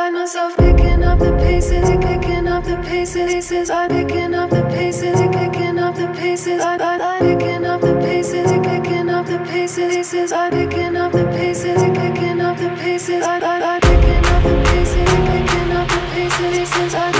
find myself picking up the pieces, picking up the pieces. I'm picking up the pieces, picking up the pieces. I'm picking up the pieces, picking up the pieces. I'm picking up the pieces, picking up the pieces. I'm picking up the pieces, picking up the pieces.